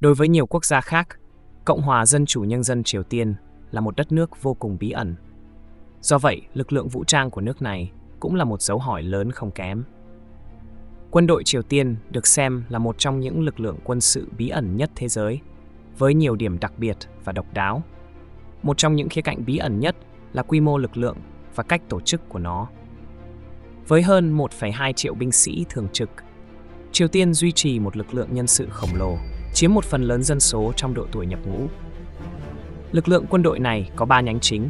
Đối với nhiều quốc gia khác, Cộng hòa Dân chủ Nhân dân Triều Tiên là một đất nước vô cùng bí ẩn. Do vậy, lực lượng vũ trang của nước này cũng là một dấu hỏi lớn không kém. Quân đội Triều Tiên được xem là một trong những lực lượng quân sự bí ẩn nhất thế giới, với nhiều điểm đặc biệt và độc đáo. Một trong những khía cạnh bí ẩn nhất là quy mô lực lượng và cách tổ chức của nó. Với hơn 1,2 triệu binh sĩ thường trực, Triều Tiên duy trì một lực lượng nhân sự khổng lồ, chiếm một phần lớn dân số trong độ tuổi nhập ngũ. Lực lượng quân đội này có 3 nhánh chính: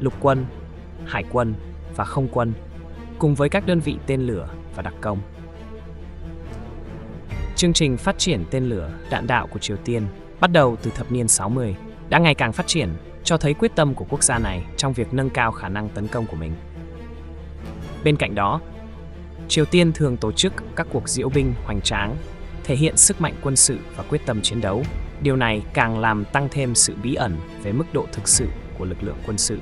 lục quân, hải quân và không quân, cùng với các đơn vị tên lửa và đặc công. Chương trình phát triển tên lửa đạn đạo của Triều Tiên bắt đầu từ thập niên 60 đã ngày càng phát triển, cho thấy quyết tâm của quốc gia này trong việc nâng cao khả năng tấn công của mình. Bên cạnh đó, Triều Tiên thường tổ chức các cuộc diễu binh hoành tráng, thể hiện sức mạnh quân sự và quyết tâm chiến đấu. Điều này càng làm tăng thêm sự bí ẩn về mức độ thực sự của lực lượng quân sự.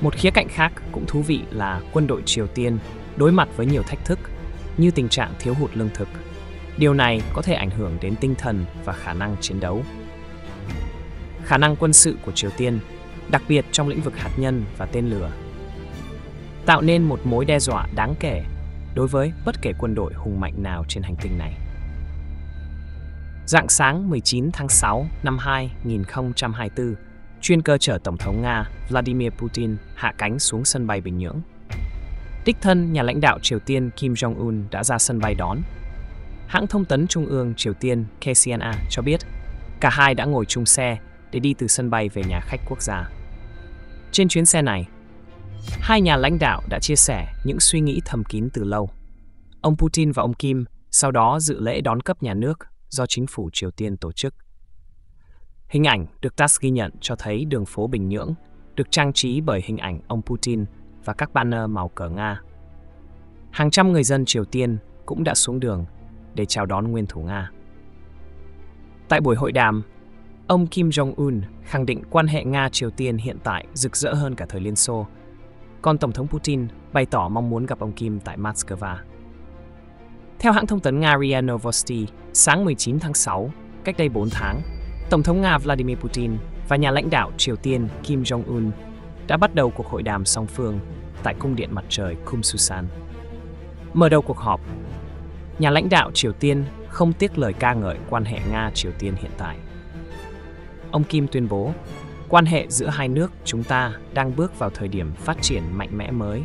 Một khía cạnh khác cũng thú vị là quân đội Triều Tiên đối mặt với nhiều thách thức, như tình trạng thiếu hụt lương thực. Điều này có thể ảnh hưởng đến tinh thần và khả năng chiến đấu. Khả năng quân sự của Triều Tiên, đặc biệt trong lĩnh vực hạt nhân và tên lửa, tạo nên một mối đe dọa đáng kể đối với bất kể quân đội hùng mạnh nào trên hành tinh này. Rạng sáng 19 tháng 6 năm 2024, chuyên cơ chở Tổng thống Nga Vladimir Putin hạ cánh xuống sân bay Bình Nhưỡng. Đích thân nhà lãnh đạo Triều Tiên Kim Jong-un đã ra sân bay đón. Hãng thông tấn Trung ương Triều Tiên KCNA cho biết cả hai đã ngồi chung xe để đi từ sân bay về nhà khách quốc gia. Trên chuyến xe này, hai nhà lãnh đạo đã chia sẻ những suy nghĩ thầm kín từ lâu. Ông Putin và ông Kim sau đó dự lễ đón cấp nhà nước do chính phủ Triều Tiên tổ chức. Hình ảnh được TASS ghi nhận cho thấy đường phố Bình Nhưỡng được trang trí bởi hình ảnh ông Putin và các banner màu cờ Nga. Hàng trăm người dân Triều Tiên cũng đã xuống đường để chào đón nguyên thủ Nga. Tại buổi hội đàm, ông Kim Jong-un khẳng định quan hệ Nga-Triều Tiên hiện tại rực rỡ hơn cả thời Liên Xô, còn Tổng thống Putin bày tỏ mong muốn gặp ông Kim tại Moscow. Theo hãng thông tấn Nga RIA Novosti, sáng 19 tháng 6, cách đây 4 tháng, Tổng thống Nga Vladimir Putin và nhà lãnh đạo Triều Tiên Kim Jong-un đã bắt đầu cuộc hội đàm song phương tại cung điện mặt trời Kumsusan. Mở đầu cuộc họp, nhà lãnh đạo Triều Tiên không tiếc lời ca ngợi quan hệ Nga-Triều Tiên hiện tại. Ông Kim tuyên bố, quan hệ giữa hai nước chúng ta đang bước vào thời điểm phát triển mạnh mẽ mới.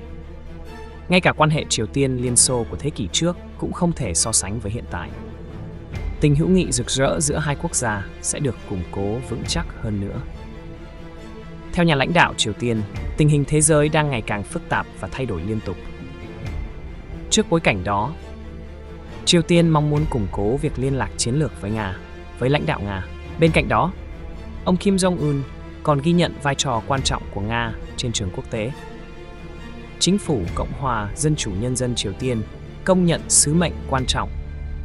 Ngay cả quan hệ Triều Tiên-Liên Xô của thế kỷ trước cũng không thể so sánh với hiện tại. Tình hữu nghị rực rỡ giữa hai quốc gia sẽ được củng cố vững chắc hơn nữa. Theo nhà lãnh đạo Triều Tiên, tình hình thế giới đang ngày càng phức tạp và thay đổi liên tục. Trước bối cảnh đó, Triều Tiên mong muốn củng cố việc liên lạc chiến lược với Nga, với lãnh đạo Nga. Bên cạnh đó, ông Kim Jong-un còn ghi nhận vai trò quan trọng của Nga trên trường quốc tế. Chính phủ Cộng hòa Dân chủ Nhân dân Triều Tiên công nhận sứ mệnh quan trọng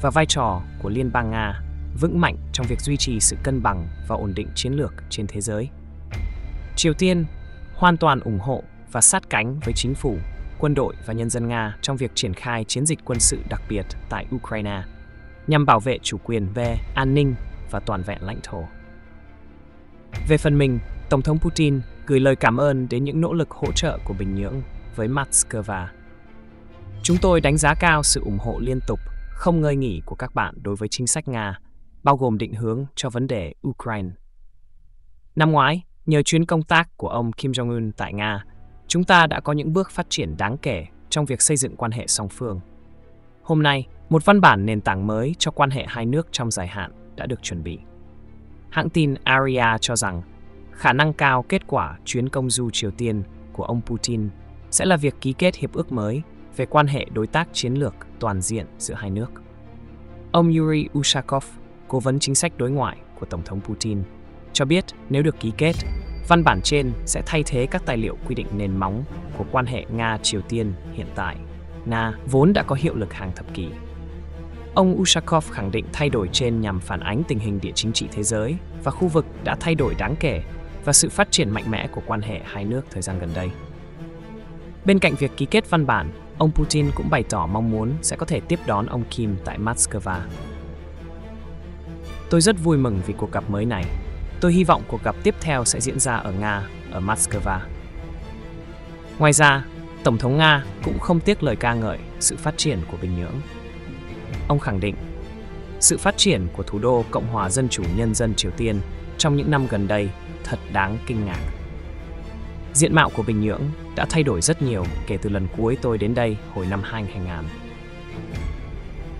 và vai trò của Liên bang Nga vững mạnh trong việc duy trì sự cân bằng và ổn định chiến lược trên thế giới. Triều Tiên hoàn toàn ủng hộ và sát cánh với chính phủ, quân đội và nhân dân Nga trong việc triển khai chiến dịch quân sự đặc biệt tại Ukraine nhằm bảo vệ chủ quyền về an ninh và toàn vẹn lãnh thổ. Về phần mình, Tổng thống Putin gửi lời cảm ơn đến những nỗ lực hỗ trợ của Bình Nhưỡng với Moscow. Chúng tôi đánh giá cao sự ủng hộ liên tục, không ngơi nghỉ của các bạn đối với chính sách Nga, bao gồm định hướng cho vấn đề Ukraine. Năm ngoái, nhờ chuyến công tác của ông Kim Jong-un tại Nga, chúng ta đã có những bước phát triển đáng kể trong việc xây dựng quan hệ song phương. Hôm nay, một văn bản nền tảng mới cho quan hệ hai nước trong dài hạn đã được chuẩn bị. Hãng tin Arirang cho rằng khả năng cao kết quả chuyến công du Triều Tiên của ông Putin sẽ là việc ký kết hiệp ước mới về quan hệ đối tác chiến lược toàn diện giữa hai nước. Ông Yuri Ushakov, cố vấn chính sách đối ngoại của Tổng thống Putin, cho biết nếu được ký kết, văn bản trên sẽ thay thế các tài liệu quy định nền móng của quan hệ Nga-Triều Tiên hiện tại, Nga vốn đã có hiệu lực hàng thập kỷ. Ông Ushakov khẳng định thay đổi trên nhằm phản ánh tình hình địa chính trị thế giới và khu vực đã thay đổi đáng kể và sự phát triển mạnh mẽ của quan hệ hai nước thời gian gần đây. Bên cạnh việc ký kết văn bản, ông Putin cũng bày tỏ mong muốn sẽ có thể tiếp đón ông Kim tại Moscow. Tôi rất vui mừng vì cuộc gặp mới này. Tôi hy vọng cuộc gặp tiếp theo sẽ diễn ra ở Nga, ở Moscow. Ngoài ra, Tổng thống Nga cũng không tiếc lời ca ngợi sự phát triển của Bình Nhưỡng. Ông khẳng định, sự phát triển của thủ đô Cộng hòa Dân chủ Nhân dân Triều Tiên trong những năm gần đây thật đáng kinh ngạc. Diện mạo của Bình Nhưỡng đã thay đổi rất nhiều kể từ lần cuối tôi đến đây hồi năm 2000.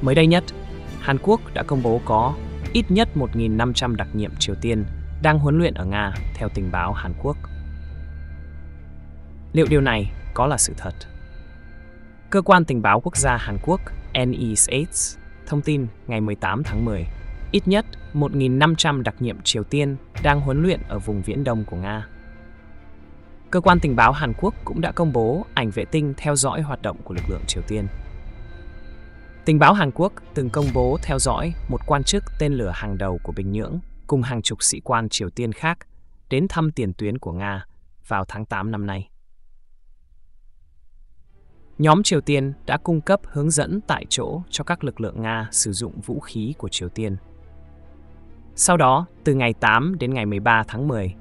Mới đây nhất, Hàn Quốc đã công bố có ít nhất 1.500 đặc nhiệm Triều Tiên đang huấn luyện ở Nga theo tình báo Hàn Quốc. Liệu điều này có là sự thật? Cơ quan Tình báo Quốc gia Hàn Quốc NIS thông tin ngày 18 tháng 10, ít nhất 1.500 đặc nhiệm Triều Tiên đang huấn luyện ở vùng Viễn Đông của Nga. Cơ quan Tình báo Hàn Quốc cũng đã công bố ảnh vệ tinh theo dõi hoạt động của lực lượng Triều Tiên. Tình báo Hàn Quốc từng công bố theo dõi một quan chức tên lửa hàng đầu của Bình Nhưỡng cùng hàng chục sĩ quan Triều Tiên khác đến thăm tiền tuyến của Nga vào tháng 8 năm nay. Nhóm Triều Tiên đã cung cấp hướng dẫn tại chỗ cho các lực lượng Nga sử dụng vũ khí của Triều Tiên. Sau đó, từ ngày 8 đến ngày 13 tháng 10,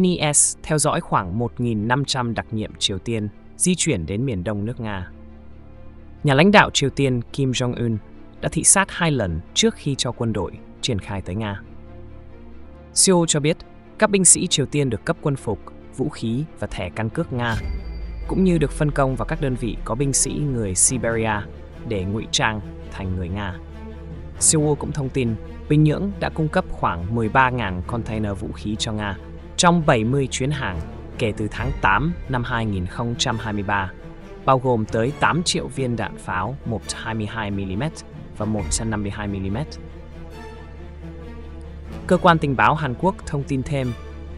NIS theo dõi khoảng 1.500 đặc nhiệm Triều Tiên di chuyển đến miền đông nước Nga. Nhà lãnh đạo Triều Tiên Kim Jong-un đã thị sát 2 lần trước khi cho quân đội triển khai tới Nga. Seoul cho biết các binh sĩ Triều Tiên được cấp quân phục, vũ khí và thẻ căn cước Nga, cũng như được phân công vào các đơn vị có binh sĩ người Siberia để ngụy trang thành người Nga. Seoul cũng thông tin Bình Nhưỡng đã cung cấp khoảng 13.000 container vũ khí cho Nga trong 70 chuyến hàng kể từ tháng 8 năm 2023, bao gồm tới 8 triệu viên đạn pháo 122mm và 152mm. Cơ quan Tình báo Hàn Quốc thông tin thêm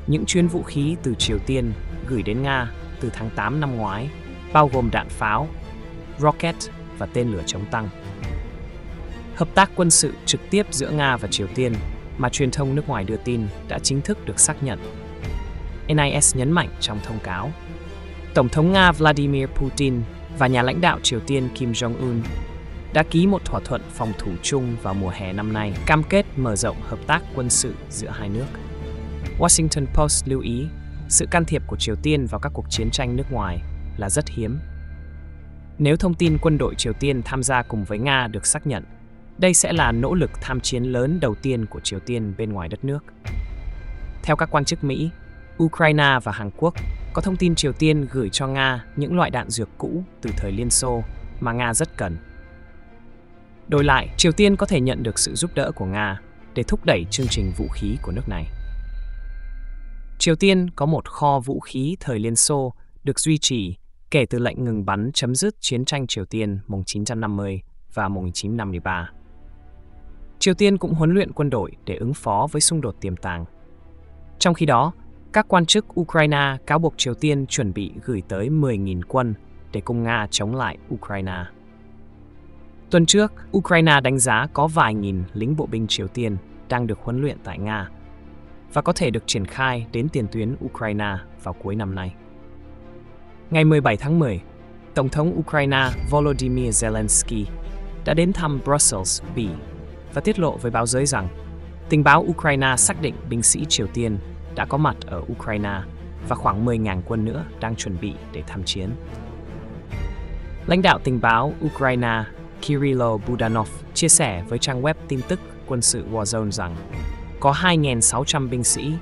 những chuyến vũ khí từ Triều Tiên gửi đến Nga từ tháng 8 năm ngoái, bao gồm đạn pháo, rocket và tên lửa chống tăng. Hợp tác quân sự trực tiếp giữa Nga và Triều Tiên mà truyền thông nước ngoài đưa tin đã chính thức được xác nhận. NIS nhấn mạnh trong thông cáo, Tổng thống Nga Vladimir Putin và nhà lãnh đạo Triều Tiên Kim Jong-un đã ký một thỏa thuận phòng thủ chung vào mùa hè năm nay, cam kết mở rộng hợp tác quân sự giữa hai nước. Washington Post lưu ý, sự can thiệp của Triều Tiên vào các cuộc chiến tranh nước ngoài là rất hiếm. Nếu thông tin quân đội Triều Tiên tham gia cùng với Nga được xác nhận, đây sẽ là nỗ lực tham chiến lớn đầu tiên của Triều Tiên bên ngoài đất nước. Theo các quan chức Mỹ, Ukraine và Hàn Quốc có thông tin Triều Tiên gửi cho Nga những loại đạn dược cũ từ thời Liên Xô mà Nga rất cần. Đổi lại, Triều Tiên có thể nhận được sự giúp đỡ của Nga để thúc đẩy chương trình vũ khí của nước này. Triều Tiên có một kho vũ khí thời Liên Xô được duy trì kể từ lệnh ngừng bắn chấm dứt chiến tranh Triều Tiên 1950 và 1953. Triều Tiên cũng huấn luyện quân đội để ứng phó với xung đột tiềm tàng. Trong khi đó, các quan chức Ukraine cáo buộc Triều Tiên chuẩn bị gửi tới 10.000 quân để cùng Nga chống lại Ukraine. Tuần trước, Ukraine đánh giá có vài nghìn lính bộ binh Triều Tiên đang được huấn luyện tại Nga và có thể được triển khai đến tiền tuyến Ukraine vào cuối năm nay. Ngày 17 tháng 10, Tổng thống Ukraine Volodymyr Zelensky đã đến thăm Brussels, Bỉ và tiết lộ với báo giới rằng tình báo Ukraine xác định binh sĩ Triều Tiên đã có mặt ở Ukraine và khoảng 10.000 quân nữa đang chuẩn bị để tham chiến. Lãnh đạo tình báo Ukraine Kyrylo Budanov chia sẻ với trang web tin tức quân sự Warzone rằng có 2.600 binh sĩ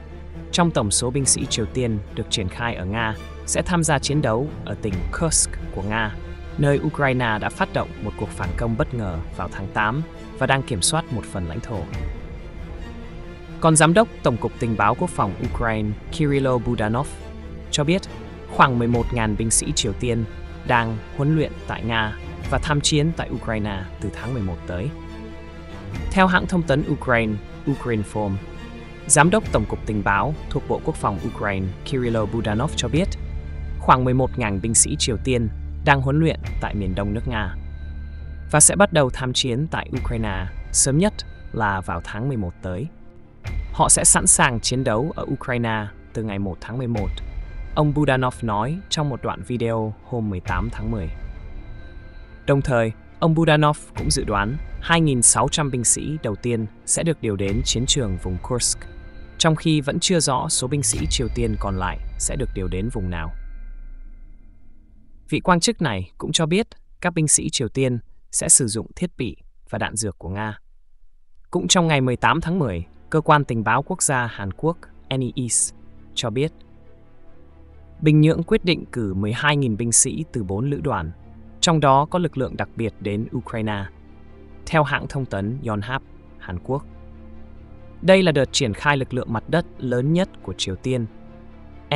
trong tổng số binh sĩ Triều Tiên được triển khai ở Nga sẽ tham gia chiến đấu ở tỉnh Kursk của Nga, nơi Ukraine đã phát động một cuộc phản công bất ngờ vào tháng 8 và đang kiểm soát một phần lãnh thổ. Còn Giám đốc Tổng cục Tình báo Quốc phòng Ukraine Kyrylo Budanov cho biết khoảng 11.000 binh sĩ Triều Tiên đang huấn luyện tại Nga và tham chiến tại Ukraine từ tháng 11 tới. Theo hãng thông tấn Ukraine, Ukrinform, Giám đốc Tổng cục Tình báo thuộc Bộ Quốc phòng Ukraine Kyrylo Budanov cho biết khoảng 11.000 binh sĩ Triều Tiên đang huấn luyện tại miền đông nước Nga và sẽ bắt đầu tham chiến tại Ukraine sớm nhất là vào tháng 11 tới. Họ sẽ sẵn sàng chiến đấu ở Ukraine từ ngày 1 tháng 11, ông Budanov nói trong một đoạn video hôm 18 tháng 10. Đồng thời, Ông Budanov cũng dự đoán 2.600 binh sĩ đầu tiên sẽ được điều đến chiến trường vùng Kursk, trong khi vẫn chưa rõ số binh sĩ Triều Tiên còn lại sẽ được điều đến vùng nào. Vị quan chức này cũng cho biết các binh sĩ Triều Tiên sẽ sử dụng thiết bị và đạn dược của Nga. Cũng trong ngày 18 tháng 10, Cơ quan Tình báo Quốc gia Hàn Quốc NIS cho biết Bình Nhưỡng quyết định cử 12.000 binh sĩ từ 4 lữ đoàn, trong đó có lực lượng đặc biệt đến Ukraine, theo hãng thông tấn Yonhap, Hàn Quốc. Đây là đợt triển khai lực lượng mặt đất lớn nhất của Triều Tiên,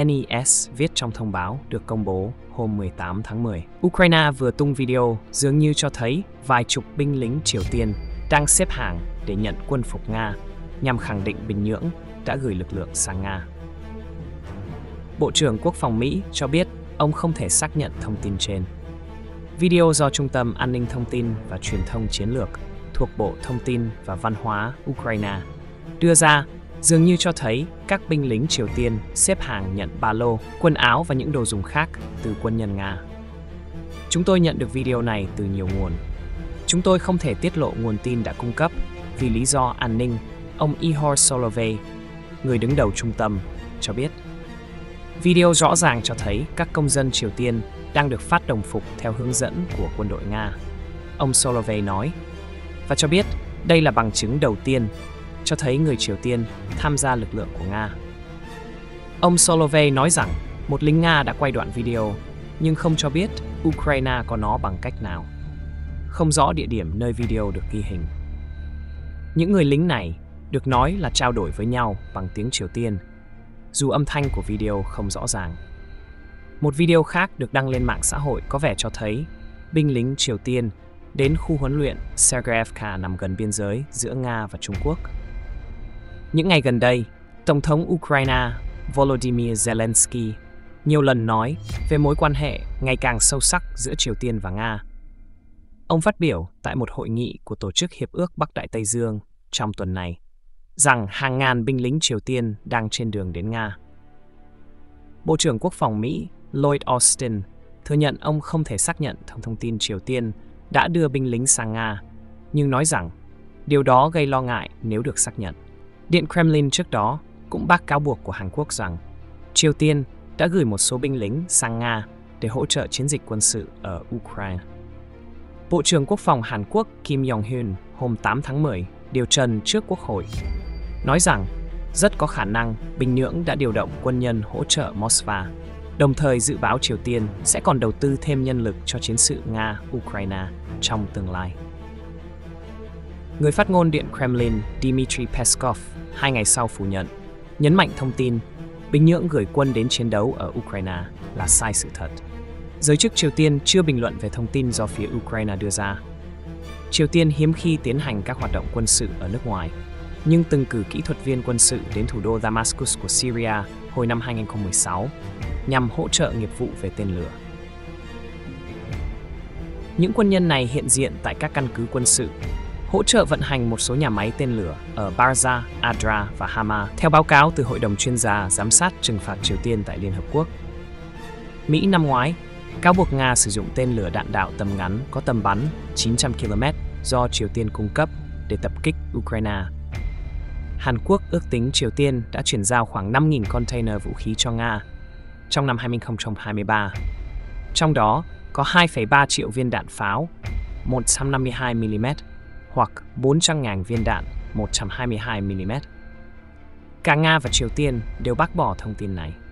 NIS viết trong thông báo được công bố hôm 18 tháng 10. Ukraine vừa tung video dường như cho thấy vài chục binh lính Triều Tiên đang xếp hàng để nhận quân phục Nga, nhằm khẳng định Bình Nhưỡng đã gửi lực lượng sang Nga. Bộ trưởng Quốc phòng Mỹ cho biết ông không thể xác nhận thông tin trên. Video do Trung tâm An ninh Thông tin và Truyền thông Chiến lược thuộc Bộ Thông tin và Văn hóa Ukraine đưa ra dường như cho thấy các binh lính Triều Tiên xếp hàng nhận ba lô, quần áo và những đồ dùng khác từ quân nhân Nga. Chúng tôi nhận được video này từ nhiều nguồn. Chúng tôi không thể tiết lộ nguồn tin đã cung cấp vì lý do an ninh, ông Ihor Solovey, người đứng đầu trung tâm, cho biết. Video rõ ràng cho thấy các công dân Triều Tiên đang được phát đồng phục theo hướng dẫn của quân đội Nga, ông Solovey nói, và cho biết đây là bằng chứng đầu tiên cho thấy người Triều Tiên tham gia lực lượng của Nga. Ông Solovey nói rằng một lính Nga đã quay đoạn video, nhưng không cho biết Ukraine có nó bằng cách nào. Không rõ địa điểm nơi video được ghi hình. Những người lính này được nói là trao đổi với nhau bằng tiếng Triều Tiên, dù âm thanh của video không rõ ràng. Một video khác được đăng lên mạng xã hội có vẻ cho thấy binh lính Triều Tiên đến khu huấn luyện Sergeyevka nằm gần biên giới giữa Nga và Trung Quốc. Những ngày gần đây, Tổng thống Ukraine Volodymyr Zelensky nhiều lần nói về mối quan hệ ngày càng sâu sắc giữa Triều Tiên và Nga. Ông phát biểu tại một hội nghị của Tổ chức Hiệp ước Bắc Đại Tây Dương trong tuần này rằng hàng ngàn binh lính Triều Tiên đang trên đường đến Nga. Bộ trưởng Quốc phòng Mỹ Lloyd Austin thừa nhận ông không thể xác nhận thông tin Triều Tiên đã đưa binh lính sang Nga, nhưng nói rằng điều đó gây lo ngại nếu được xác nhận. Điện Kremlin trước đó cũng bác cáo buộc của Hàn Quốc rằng Triều Tiên đã gửi một số binh lính sang Nga để hỗ trợ chiến dịch quân sự ở Ukraine. Bộ trưởng Quốc phòng Hàn Quốc Kim Yong-hyun hôm 8 tháng 10 điều trần trước Quốc hội, nói rằng rất có khả năng Bình Nhưỡng đã điều động quân nhân hỗ trợ Moscow, đồng thời dự báo Triều Tiên sẽ còn đầu tư thêm nhân lực cho chiến sự Nga-Ukraine trong tương lai. Người phát ngôn Điện Kremlin Dmitry Peskov 2 ngày sau phủ nhận, nhấn mạnh thông tin Bình Nhưỡng gửi quân đến chiến đấu ở Ukraine là sai sự thật. Giới chức Triều Tiên chưa bình luận về thông tin do phía Ukraine đưa ra. Triều Tiên hiếm khi tiến hành các hoạt động quân sự ở nước ngoài, nhưng từng cử kỹ thuật viên quân sự đến thủ đô Damascus của Syria hồi năm 2016 nhằm hỗ trợ nghiệp vụ về tên lửa. Những quân nhân này hiện diện tại các căn cứ quân sự, hỗ trợ vận hành một số nhà máy tên lửa ở Barza, Adra và Hama, theo báo cáo từ Hội đồng chuyên gia giám sát trừng phạt Triều Tiên tại Liên Hợp Quốc. Mỹ năm ngoái cáo buộc Nga sử dụng tên lửa đạn đạo tầm ngắn có tầm bắn 900 km do Triều Tiên cung cấp để tập kích Ukraine. Hàn Quốc ước tính Triều Tiên đã chuyển giao khoảng 5.000 container vũ khí cho Nga trong năm 2023. Trong đó có 2,3 triệu viên đạn pháo 152mm hoặc 400.000 viên đạn 122mm. Cả Nga và Triều Tiên đều bác bỏ thông tin này.